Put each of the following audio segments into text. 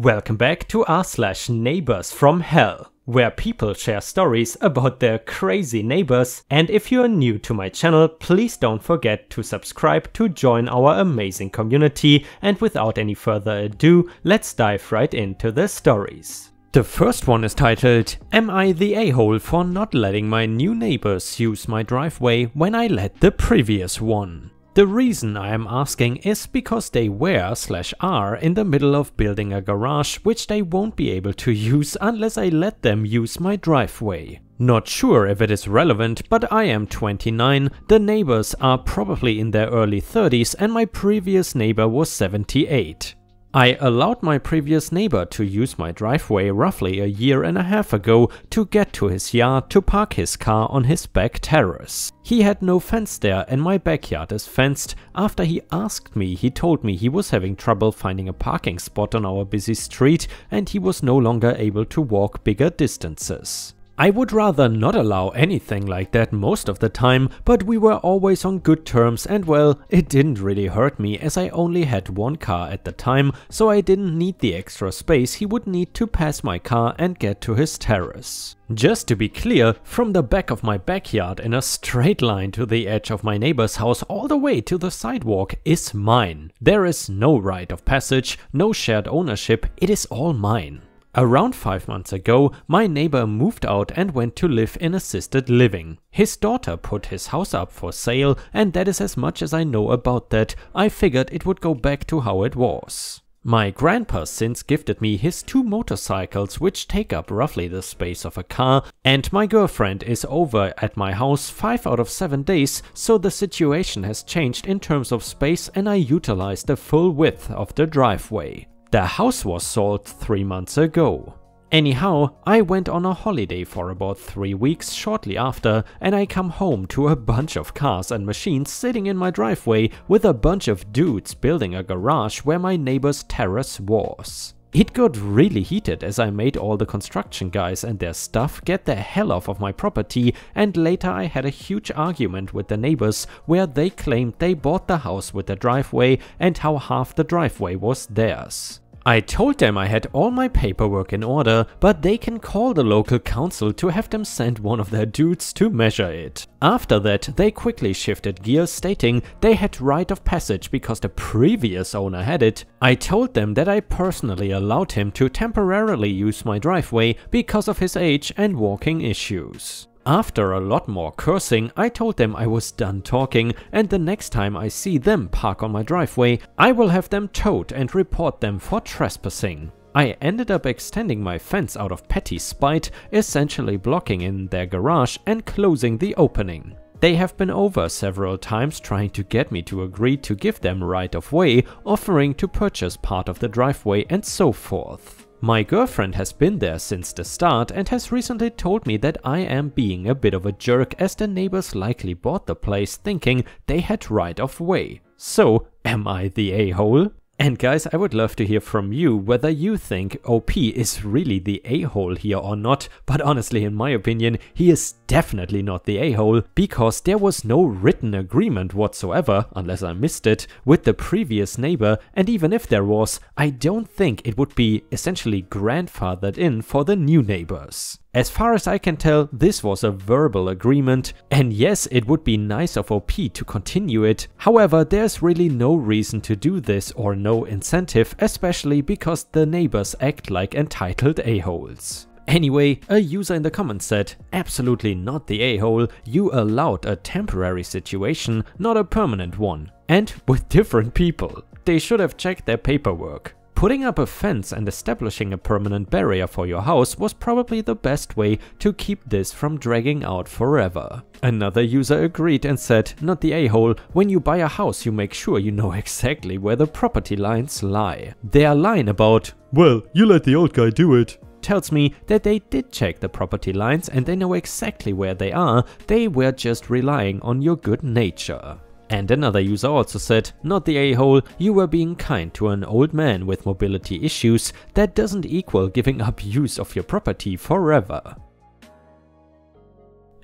Welcome back to r/neighbors from hell, where people share stories about their crazy neighbors, and if you are new to my channel, please don't forget to subscribe to join our amazing community, and without any further ado, let's dive right into the stories. The first one is titled, "Am I the a-hole for not letting my new neighbors use my driveway when I let the previous one?" The reason I am asking is because they were/are in the middle of building a garage which they won't be able to use unless I let them use my driveway. Not sure if it is relevant, but I am 29, the neighbors are probably in their early 30s and my previous neighbor was 78. I allowed my previous neighbor to use my driveway roughly a year and a half ago to get to his yard to park his car on his back terrace. He had no fence there and my backyard is fenced. After he asked me, he told me he was having trouble finding a parking spot on our busy street and he was no longer able to walk bigger distances. I would rather not allow anything like that most of the time, but we were always on good terms and well, it didn't really hurt me as I only had one car at the time, so I didn't need the extra space he would need to pass my car and get to his terrace. Just to be clear, from the back of my backyard in a straight line to the edge of my neighbor's house all the way to the sidewalk is mine. There is no right of passage, no shared ownership, it is all mine. Around 5 months ago, my neighbor moved out and went to live in assisted living. His daughter put his house up for sale, and that is as much as I know about that. I figured it would go back to how it was. My grandpa since gifted me his two motorcycles, which take up roughly the space of a car, and my girlfriend is over at my house 5 out of 7 days, so the situation has changed in terms of space and I utilize the full width of the driveway. The house was sold 3 months ago. Anyhow, I went on a holiday for about 3 weeks shortly after and I come home to a bunch of cars and machines sitting in my driveway with a bunch of dudes building a garage where my neighbor's terrace was. It got really heated as I made all the construction guys and their stuff get the hell off of my property, and later I had a huge argument with the neighbors where they claimed they bought the house with the driveway and how half the driveway was theirs. I told them I had all my paperwork in order, but they can call the local council to have them send one of their dudes to measure it. After that, they quickly shifted gears, stating they had right of passage because the previous owner had it. I told them that I personally allowed him to temporarily use my driveway because of his age and walking issues. After a lot more cursing, I told them I was done talking and the next time I see them park on my driveway, I will have them towed and report them for trespassing. I ended up extending my fence out of petty spite, essentially blocking in their garage and closing the opening. They have been over several times trying to get me to agree to give them right of way, offering to purchase part of the driveway and so forth. My girlfriend has been there since the start and has recently told me that I am being a bit of a jerk as the neighbors likely bought the place thinking they had right of way. So, am I the a-hole? And guys, I would love to hear from you whether you think OP is really the a-hole here or not, but honestly in my opinion, he is definitely not the a-hole because there was no written agreement whatsoever, unless I missed it, with the previous neighbor, and even if there was, I don't think it would be essentially grandfathered in for the new neighbors. As far as I can tell, this was a verbal agreement, and yes, it would be nice of OP to continue it. However, there's really no reason to do this or no incentive, especially because the neighbors act like entitled a-holes. Anyway, a user in the comments said, "Absolutely not the a-hole, you allowed a temporary situation, not a permanent one. And with different people. They should have checked their paperwork. Putting up a fence and establishing a permanent barrier for your house was probably the best way to keep this from dragging out forever." Another user agreed and said, "Not the a-hole, when you buy a house you make sure you know exactly where the property lines lie. Their line about, 'Well, you let the old guy do it,' tells me that they did check the property lines and they know exactly where they are, they were just relying on your good nature." And another user also said, "Not the a-hole, you were being kind to an old man with mobility issues. That doesn't equal giving up use of your property forever."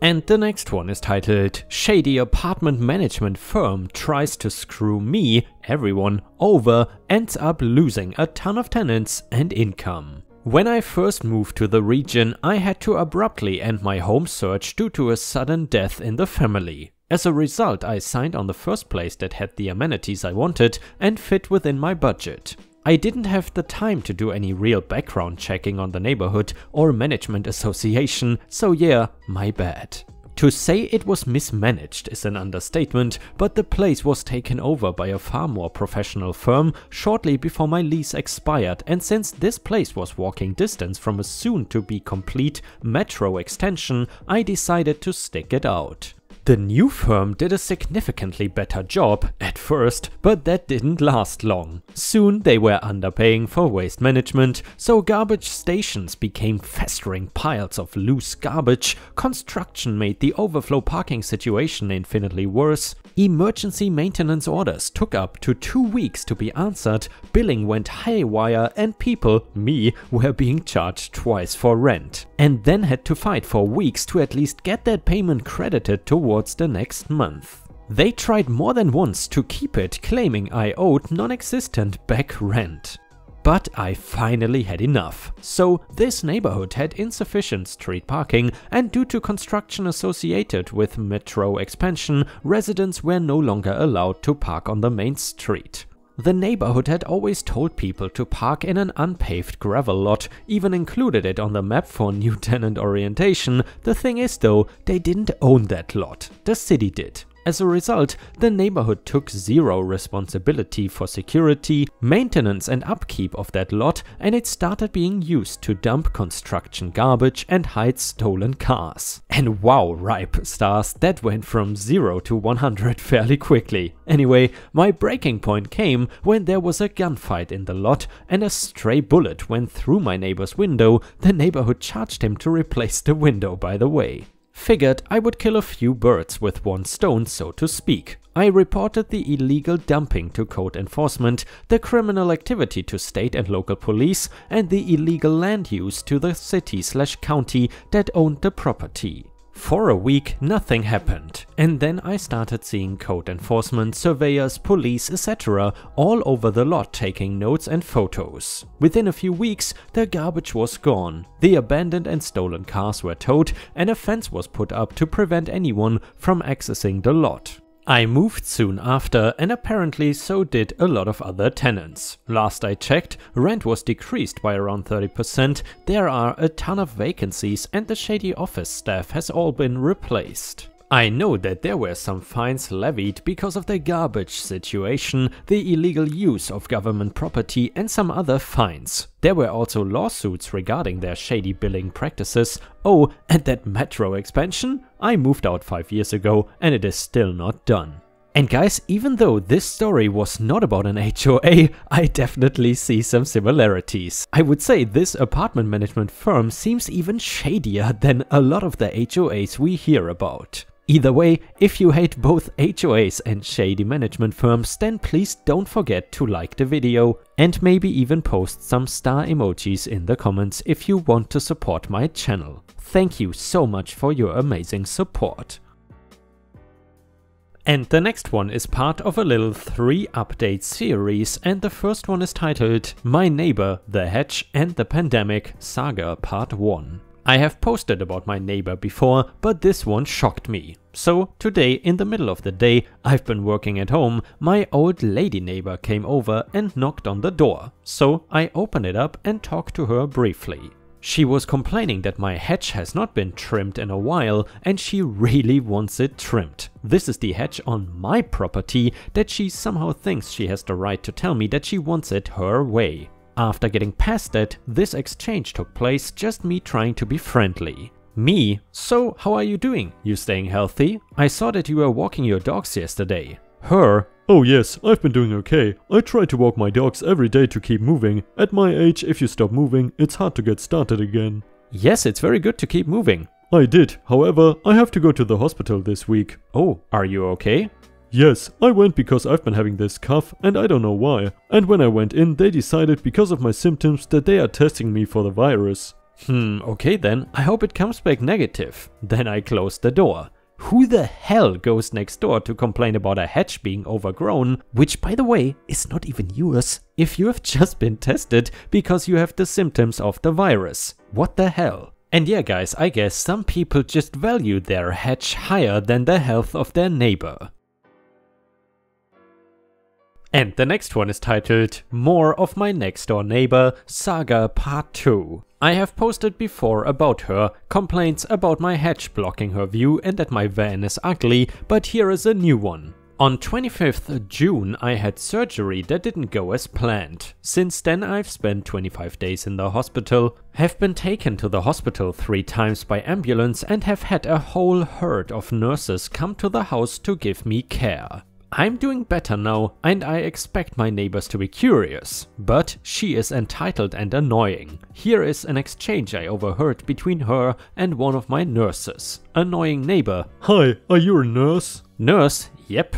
And the next one is titled Shady Apartment Management Firm Tries to Screw Me, Everyone, Over, Ends Up Losing a Ton of Tenants and Income. When I first moved to the region, I had to abruptly end my home search due to a sudden death in the family. As a result, I signed on the first place that had the amenities I wanted and fit within my budget. I didn't have the time to do any real background checking on the neighborhood or management association, so yeah, my bad. To say it was mismanaged is an understatement, but the place was taken over by a far more professional firm shortly before my lease expired, and since this place was walking distance from a soon-to-be-complete metro extension, I decided to stick it out. The new firm did a significantly better job at first, but that didn't last long. Soon they were underpaying for waste management, so garbage stations became festering piles of loose garbage, construction made the overflow parking situation infinitely worse, emergency maintenance orders took up to 2 weeks to be answered, billing went haywire, and people, me, were being charged twice for rent, and then had to fight for weeks to at least get that payment credited towards the next month. They tried more than once to keep it, claiming I owed non-existent back rent. But I finally had enough. So this neighborhood had insufficient street parking, and due to construction associated with metro expansion, residents were no longer allowed to park on the main street. The neighborhood had always told people to park in an unpaved gravel lot, even included it on the map for new tenant orientation. The thing is though, they didn't own that lot, the city did. As a result, the neighborhood took zero responsibility for security, maintenance and upkeep of that lot, and it started being used to dump construction garbage and hide stolen cars. And wow, Ripe stars, that went from 0 to 100 fairly quickly. Anyway, my breaking point came when there was a gunfight in the lot and a stray bullet went through my neighbor's window. The neighborhood charged him to replace the window, by the way. Figured I would kill a few birds with one stone, so to speak. I reported the illegal dumping to code enforcement, the criminal activity to state and local police, and the illegal land use to the city/county that owned the property. For a week, nothing happened, and then I started seeing code enforcement, surveyors, police, etc. all over the lot taking notes and photos. Within a few weeks, the garbage was gone, the abandoned and stolen cars were towed, and a fence was put up to prevent anyone from accessing the lot. I moved soon after, and apparently so did a lot of other tenants. Last I checked, rent was decreased by around 30%, there are a ton of vacancies, and the shady office staff has all been replaced. I know that there were some fines levied because of the garbage situation, the illegal use of government property, and some other fines. There were also lawsuits regarding their shady billing practices. Oh, and that metro expansion? I moved out 5 years ago and it is still not done. And guys, even though this story was not about an HOA, I definitely see some similarities. I would say this apartment management firm seems even shadier than a lot of the HOAs we hear about. Either way, if you hate both HOAs and shady management firms, then please don't forget to like the video and maybe even post some star emojis in the comments if you want to support my channel. Thank you so much for your amazing support. And the next one is part of a little 3-update series, and the first one is titled My Neighbor, the Hedge and the Pandemic Saga Part 1. I have posted about my neighbor before, but this one shocked me. So today, in the middle of the day, I've been working at home, my old lady neighbor came over and knocked on the door. So I opened it up and talked to her briefly. She was complaining that my hedge has not been trimmed in a while and she really wants it trimmed. This is the hedge on my property that she somehow thinks she has the right to tell me that she wants it her way. After getting past that, this exchange took place, just me trying to be friendly. Me? So, how are you doing? You staying healthy? I saw that you were walking your dogs yesterday. Her? Oh yes, I've been doing okay. I try to walk my dogs every day to keep moving. At my age, if you stop moving, it's hard to get started again. Yes, it's very good to keep moving. I did. However, I have to go to the hospital this week. Oh, are you okay? Yes, I went because I've been having this cough and I don't know why. And when I went in, they decided because of my symptoms that they are testing me for the virus. Okay then, I hope it comes back negative. Then I close the door. Who the hell goes next door to complain about a hedge being overgrown, which by the way is not even yours if you have just been tested because you have the symptoms of the virus? What the hell? And yeah guys, I guess some people just value their hedge higher than the health of their neighbor. And the next one is titled More of My Next Door Neighbor Saga Part 2. I have posted before about her, complaints about my hedge blocking her view and that my van is ugly, but here is a new one. On 25th June I had surgery that didn't go as planned. Since then I've spent 25 days in the hospital, have been taken to the hospital 3 times by ambulance and have had a whole herd of nurses come to the house to give me care. I'm doing better now and I expect my neighbors to be curious, but she is entitled and annoying. Here is an exchange I overheard between her and one of my nurses. Annoying neighbor: "Hi, are you a nurse?" Nurse: "Yep."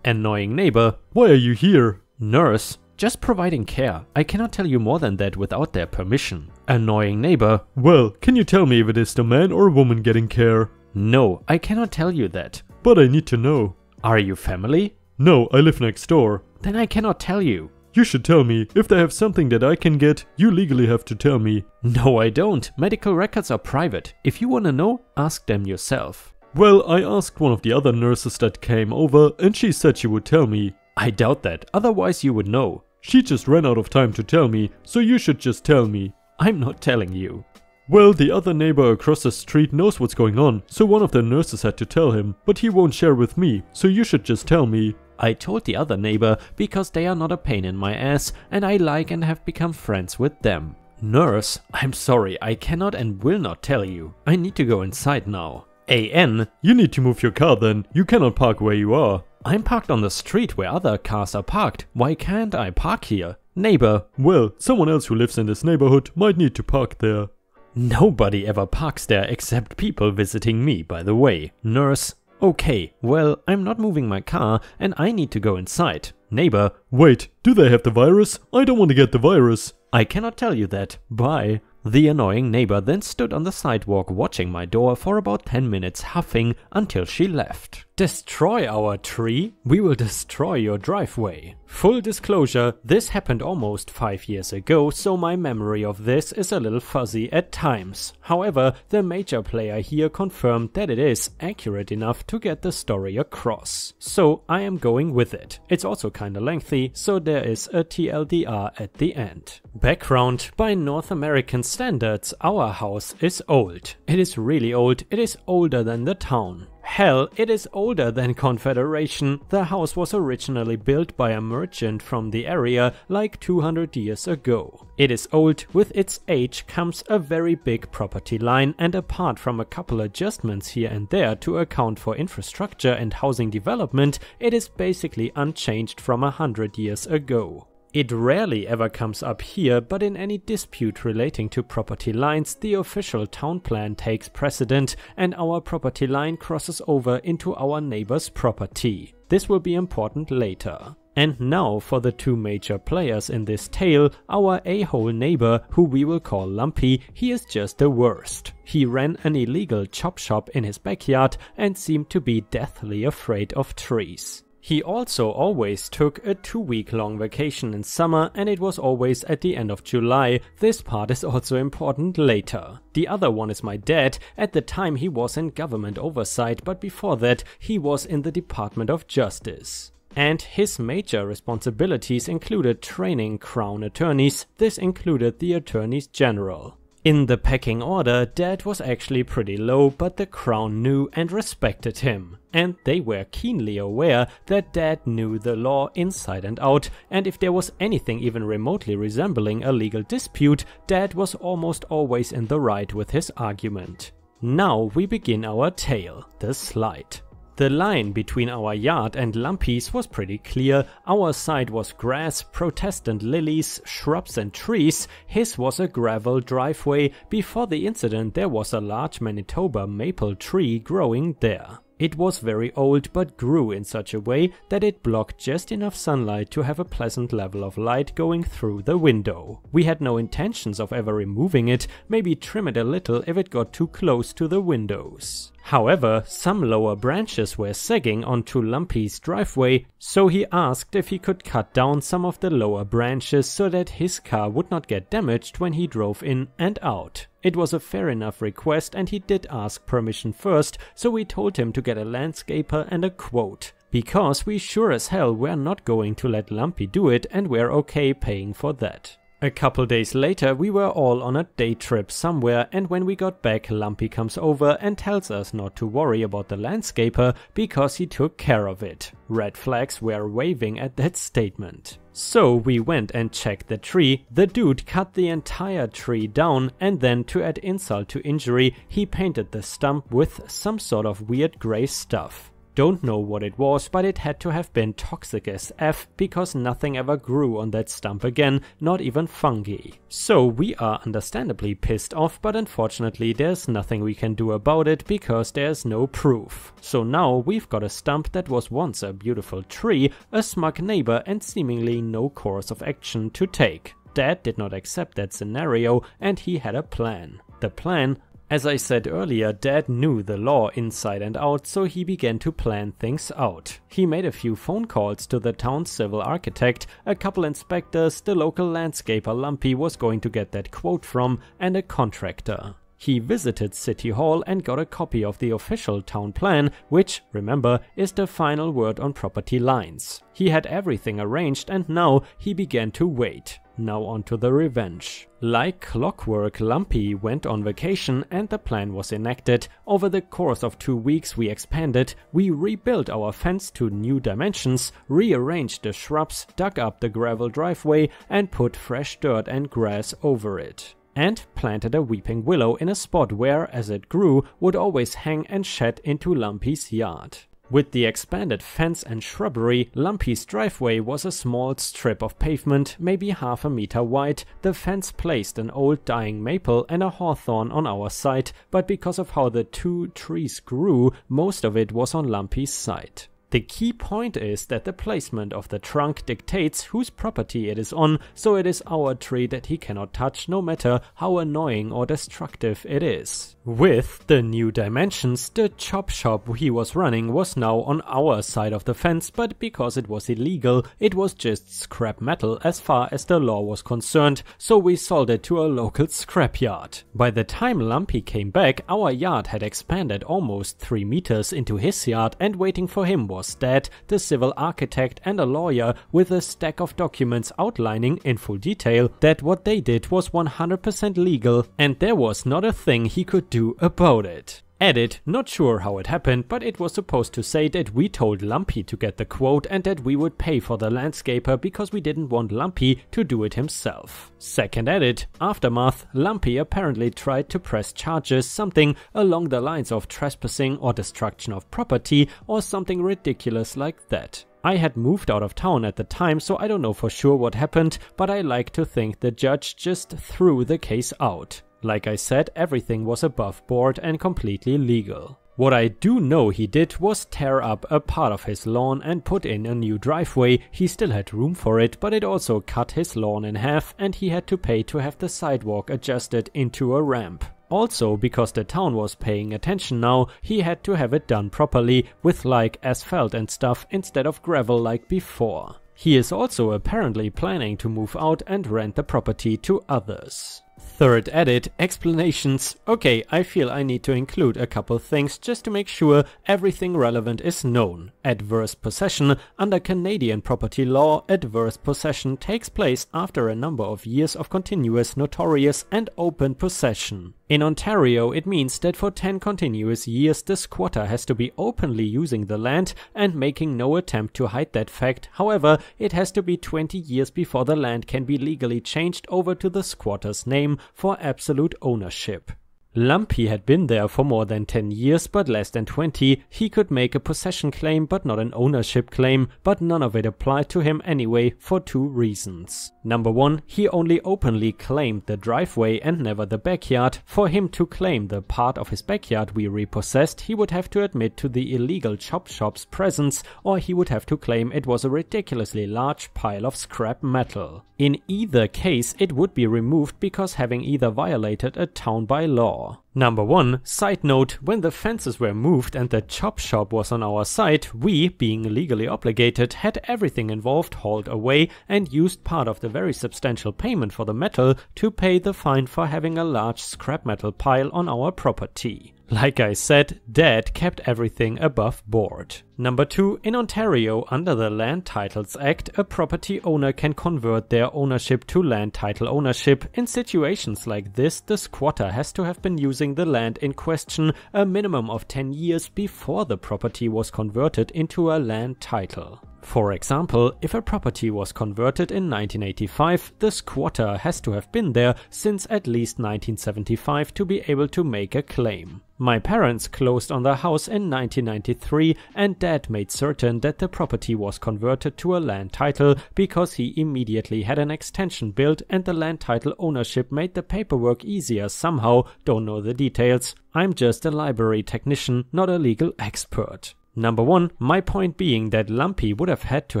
Annoying neighbor: "Why are you here?" Nurse: "Just providing care. I cannot tell you more than that without their permission." Annoying neighbor: "Well, can you tell me if it is the man or woman getting care?" "No, I cannot tell you that." "But I need to know." "Are you family?" "No, I live next door." "Then I cannot tell you." "You should tell me. If they have something that I can get, you legally have to tell me." "No, I don't. Medical records are private. If you wanna know, ask them yourself." "Well, I asked one of the other nurses that came over and she said she would tell me." "I doubt that. Otherwise you would know." "She just ran out of time to tell me, so you should just tell me." "I'm not telling you." "Well, the other neighbor across the street knows what's going on, so one of the nurses had to tell him, but he won't share with me, so you should just tell me." "I told the other neighbor because they are not a pain in my ass and I like and have become friends with them." Nurse: "I'm sorry, I cannot and will not tell you. I need to go inside now." AN: "You need to move your car then. You cannot park where you are." "I'm parked on the street where other cars are parked. Why can't I park here?" Neighbor: "Well, someone else who lives in this neighborhood might need to park there." Nobody ever parks there except people visiting me, by the way. Nurse: "Okay, well, I'm not moving my car and I need to go inside." Neighbor: "Wait, do they have the virus? I don't want to get the virus." "I cannot tell you that. Bye." The annoying neighbor then stood on the sidewalk watching my door for about 10 minutes huffing until she left. "Destroy our tree? We will destroy your driveway." Full disclosure, this happened almost 5 years ago, so my memory of this is a little fuzzy at times. However, the major player here confirmed that it is accurate enough to get the story across, so I am going with it. It's also kinda lengthy, so there is a TLDR at the end. Background: by North American standards, our house is old. It is really old. It is older than the town. Hell, it is older than Confederation. The house was originally built by a merchant from the area like 200 years ago. It is old. With its age comes a very big property line, and apart from a couple adjustments here and there to account for infrastructure and housing development, it is basically unchanged from 100 years ago. It rarely ever comes up here, but in any dispute relating to property lines, the official town plan takes precedent and our property line crosses over into our neighbor's property. This will be important later. And now for the two major players in this tale, our a-hole neighbor, who we will call Lumpy. He is just the worst. He ran an illegal chop shop in his backyard and seemed to be deathly afraid of trees. He also always took a 2-week-long vacation in summer, and it was always at the end of July. This part is also important later. The other one is my dad. At the time he was in government oversight, but before that he was in the Department of Justice. And his major responsibilities included training crown attorneys. This included the attorneys general. In the pecking order, Dad was actually pretty low, but the Crown knew and respected him. And they were keenly aware that Dad knew the law inside and out, and if there was anything even remotely resembling a legal dispute, Dad was almost always in the right with his argument. Now we begin our tale, the slide. The line between our yard and Lumpy's was pretty clear. Our side was grass, Protestant lilies, shrubs and trees. His was a gravel driveway. Before the incident there was a large Manitoba maple tree growing there. It was very old but grew in such a way that it blocked just enough sunlight to have a pleasant level of light going through the window. We had no intentions of ever removing it, maybe trim it a little if it got too close to the windows. However, some lower branches were sagging onto Lumpy's driveway, so he asked if he could cut down some of the lower branches so that his car would not get damaged when he drove in and out. It was a fair enough request and he did ask permission first, so we told him to get a landscaper and a quote. Because we sure as hell were not going to let Lumpy do it and we're okay paying for that. A couple days later we were all on a day trip somewhere, and when we got back Lumpy comes over and tells us not to worry about the landscaper because he took care of it. Red flags were waving at that statement. So we went and checked the tree. The dude cut the entire tree down, and then to add insult to injury he painted the stump with some sort of weird grey stuff. Don't know what it was, but it had to have been toxic as F because nothing ever grew on that stump again, not even fungi. So we are understandably pissed off, but unfortunately there's nothing we can do about it because there's no proof. So now we've got a stump that was once a beautiful tree, a smug neighbor, and seemingly no course of action to take. Dad did not accept that scenario and he had a plan. The plan, as I said earlier, Dad knew the law inside and out, so he began to plan things out. He made a few phone calls to the town's civil architect, a couple inspectors, the local landscaper Lumpy was going to get that quote from, and a contractor. He visited City Hall and got a copy of the official town plan, which, remember, is the final word on property lines. He had everything arranged and now he began to wait. Now onto the revenge. Like clockwork, Lumpy went on vacation and the plan was enacted. Over the course of 2 weeks we expanded, we rebuilt our fence to new dimensions, rearranged the shrubs, dug up the gravel driveway and put fresh dirt and grass over it. And planted a weeping willow in a spot where, as it grew, would always hang and shed into Lumpy's yard. With the expanded fence and shrubbery, Lumpy's driveway was a small strip of pavement, maybe half a meter wide. The fence placed an old dying maple and a hawthorn on our side, but because of how the two trees grew, most of it was on Lumpy's side. The key point is that the placement of the trunk dictates whose property it is on, so it is our tree that he cannot touch no matter how annoying or destructive it is. With the new dimensions, the chop shop he was running was now on our side of the fence, but because it was illegal, it was just scrap metal as far as the law was concerned, so we sold it to a local scrapyard. By the time Lumpy came back, our yard had expanded almost 3 meters into his yard, and waiting for him was Dad, the civil architect, and a lawyer with a stack of documents outlining in full detail that what they did was 100% legal and there was not a thing he could do about it. Edit, not sure how it happened, but it was supposed to say that we told Lumpy to get the quote and that we would pay for the landscaper because we didn't want Lumpy to do it himself. Second edit, aftermath, Lumpy apparently tried to press charges, something along the lines of trespassing or destruction of property or something ridiculous like that. I had moved out of town at the time, so I don't know for sure what happened, but I like to think the judge just threw the case out. Like I said, everything was above board and completely legal. What I do know he did was tear up a part of his lawn and put in a new driveway. He still had room for it, but it also cut his lawn in half and he had to pay to have the sidewalk adjusted into a ramp. Also, because the town was paying attention now, he had to have it done properly with like asphalt and stuff instead of gravel like before. He is also apparently planning to move out and rent the property to others. Third edit, explanations. Okay, I feel I need to include a couple things just to make sure everything relevant is known. Adverse possession. Under Canadian property law, adverse possession takes place after a number of years of continuous, notorious and open possession. In Ontario, it means that for 10 continuous years the squatter has to be openly using the land and making no attempt to hide that fact. However, it has to be 20 years before the land can be legally changed over to the squatter's name for absolute ownership. Lumpy had been there for more than 10 years but less than 20. He could make a possession claim but not an ownership claim, but none of it applied to him anyway for two reasons. Number one, he only openly claimed the driveway and never the backyard. For him to claim the part of his backyard we repossessed, he would have to admit to the illegal chop shop's presence, or he would have to claim it was a ridiculously large pile of scrap metal. In either case, it would be removed because having either violated a town by law. Number 1. Side note, when the fences were moved and the chop shop was on our side, we, being legally obligated, had everything involved hauled away and used part of the very substantial payment for the metal to pay the fine for having a large scrap metal pile on our property. Like I said, Dad kept everything above board. Number 2. In Ontario, under the Land Titles Act, a property owner can convert their ownership to land title ownership. In situations like this, the squatter has to have been using the land in question a minimum of 10 years before the property was converted into a land title. For example, if a property was converted in 1985, the squatter has to have been there since at least 1975 to be able to make a claim. My parents closed on the house in 1993 and Dad made certain that the property was converted to a land title because he immediately had an extension built and the land title ownership made the paperwork easier somehow, don't know the details. I'm just a library technician, not a legal expert. Number 1. My point being that Lumpy would have had to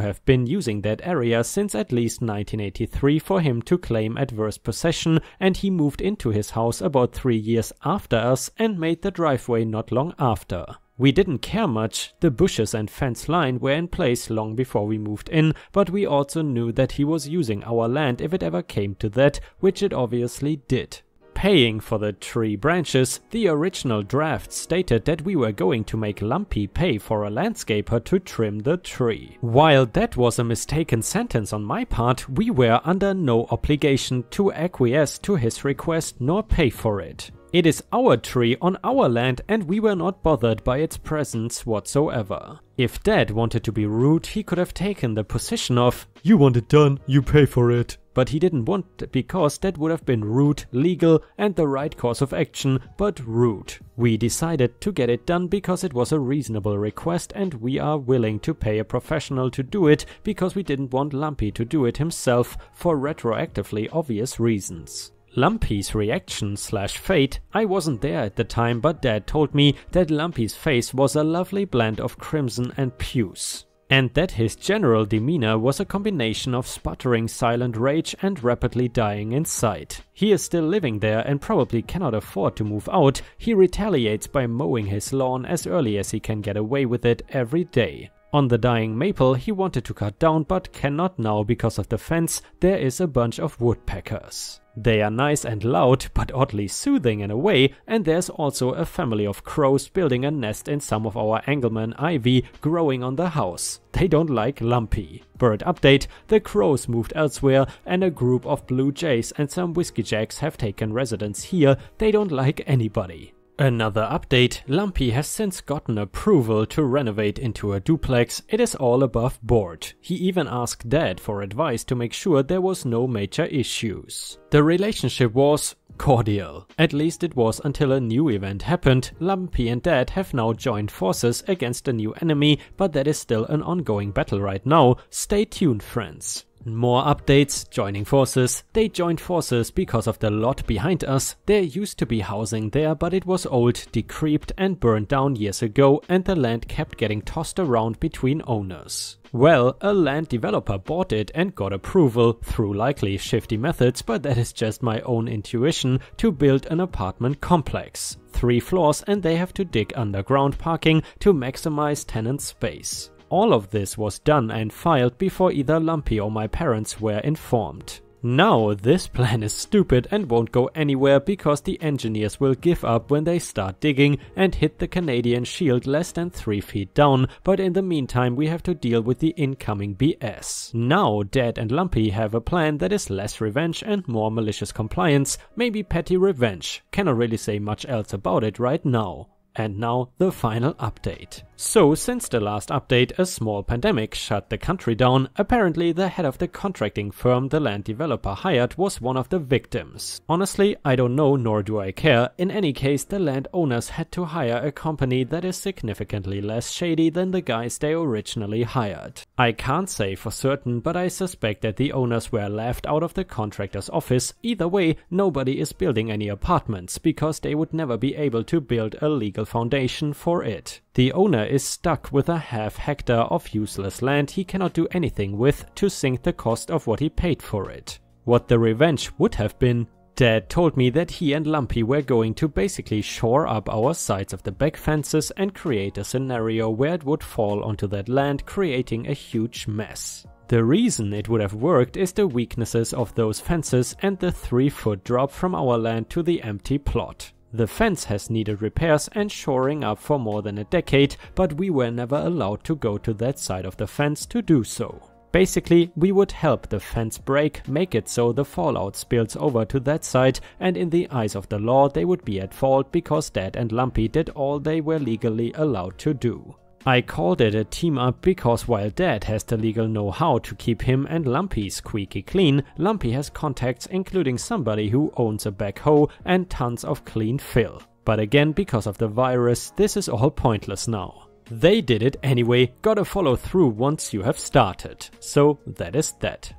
have been using that area since at least 1983 for him to claim adverse possession, and he moved into his house about 3 years after us and made the driveway not long after. We didn't care much, the bushes and fence line were in place long before we moved in, but we also knew that he was using our land if it ever came to that, which it obviously did. Paying for the tree branches, the original draft stated that we were going to make Lumpy pay for a landscaper to trim the tree. While that was a mistaken sentence on my part, we were under no obligation to acquiesce to his request nor pay for it. It is our tree on our land and we were not bothered by its presence whatsoever. If Dad wanted to be rude, he could have taken the position of, "You want it done, you pay for it." But he didn't want it because that would have been rude, legal and the right course of action, but rude. We decided to get it done because it was a reasonable request and we are willing to pay a professional to do it because we didn't want Lumpy to do it himself for retroactively obvious reasons. Lumpy's reaction / fate, I wasn't there at the time but Dad told me that Lumpy's face was a lovely blend of crimson and puce. And that his general demeanor was a combination of sputtering silent rage and rapidly dying inside. He is still living there and probably cannot afford to move out. He retaliates by mowing his lawn as early as he can get away with it every day. On the dying maple he wanted to cut down but cannot now because of the fence. There is a bunch of woodpeckers. They are nice and loud but oddly soothing in a way, and there's also a family of crows building a nest in some of our Engelmann ivy growing on the house. They don't like Lumpy. Bird update, the crows moved elsewhere and a group of blue jays and some whiskey jacks have taken residence here. They don't like anybody. Another update, Lumpy has since gotten approval to renovate into a duplex. It is all above board. He even asked Dad for advice to make sure there was no major issues. The relationship was cordial. At least it was until a new event happened. Lumpy and Dad have now joined forces against a new enemy, but that is still an ongoing battle right now. Stay tuned, friends. More updates, joining forces. They joined forces because of the lot behind us. There used to be housing there, but it was old, decrepit and burned down years ago and the land kept getting tossed around between owners. Well, a land developer bought it and got approval, through likely shifty methods, but that is just my own intuition, to build an apartment complex. 3 floors and they have to dig underground parking to maximize tenant space. All of this was done and filed before either Lumpy or my parents were informed. Now this plan is stupid and won't go anywhere because the engineers will give up when they start digging and hit the Canadian shield less than 3 feet down, but in the meantime we have to deal with the incoming BS. Now Dad and Lumpy have a plan that is less revenge and more malicious compliance, maybe petty revenge. Cannot really say much else about it right now. And now the final update. So, since the last update, a small pandemic shut the country down. Apparently, the head of the contracting firm the land developer hired was one of the victims. Honestly, I don't know, nor do I care. In any case, the landowners had to hire a company that is significantly less shady than the guys they originally hired. I can't say for certain, but I suspect that the owners were laughed out of the contractor's office. Either way, nobody is building any apartments, because they would never be able to build a legal foundation for it. The owner is stuck with a half hectare of useless land he cannot do anything with to sink the cost of what he paid for it. What the revenge would have been. Dad told me that he and Lumpy were going to basically shore up our sides of the back fences and create a scenario where it would fall onto that land, creating a huge mess. The reason it would have worked is the weaknesses of those fences and the 3-foot drop from our land to the empty plot. The fence has needed repairs and shoring up for more than a decade, but we were never allowed to go to that side of the fence to do so. Basically, we would help the fence break, make it so the fallout spills over to that side, and in the eyes of the law they would be at fault because Dad and Lumpy did all they were legally allowed to do. I called it a team up because while Dad has the legal know-how to keep him and Lumpy squeaky clean, Lumpy has contacts including somebody who owns a backhoe and tons of clean fill. But again, because of the virus, this is all pointless now. They did it anyway, gotta follow through once you have started. So that is that.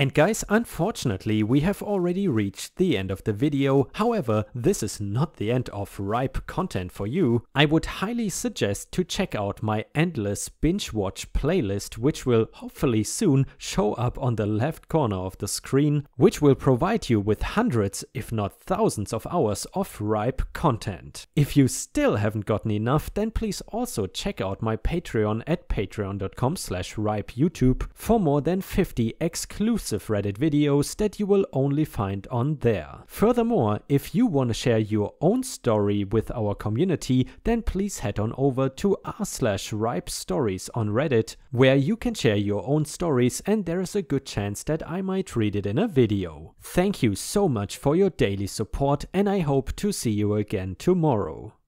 And guys, unfortunately, we have already reached the end of the video. However, this is not the end of Ripe content for you. I would highly suggest to check out my endless binge watch playlist, which will hopefully soon show up on the left corner of the screen, which will provide you with hundreds, if not thousands of hours of Ripe content. If you still haven't gotten enough, then please also check out my Patreon at patreon.com/ripeyoutube for more than 50 exclusive Reddit videos that you will only find on there. Furthermore, if you want to share your own story with our community, then please head on over to r/RipeStories on Reddit, where you can share your own stories and there is a good chance that I might read it in a video. Thank you so much for your daily support and I hope to see you again tomorrow.